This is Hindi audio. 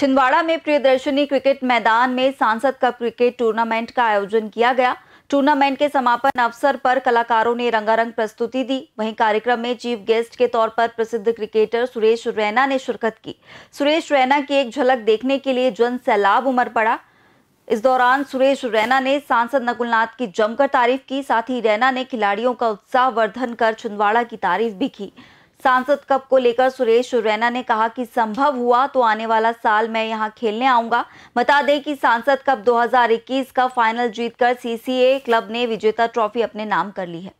छिंदवाड़ा में प्रियदर्शनी क्रिकेट मैदान में सांसद कप क्रिकेट टूर्नामेंट का आयोजन किया गया। टूर्नामेंट के समापन अवसर पर कलाकारों ने रंगारंग प्रस्तुति दी। वहीं कार्यक्रम में चीफ गेस्ट के तौर पर प्रसिद्ध क्रिकेटर सुरेश रैना ने शिरकत की। सुरेश रैना की एक झलक देखने के लिए जन सैलाब उमड़ पड़ा। इस दौरान सुरेश रैना ने सांसद नकुलनाथ की जमकर तारीफ की। साथ ही रैना ने खिलाड़ियों का उत्साह वर्धन कर छिंदवाड़ा की तारीफ भी की। सांसद कप को लेकर सुरेश रैना ने कहा कि संभव हुआ तो आने वाला साल मैं यहां खेलने आऊंगा। बता दें कि सांसद कप 2021 का फाइनल जीतकर सीसीए क्लब ने विजेता ट्रॉफी अपने नाम कर ली है।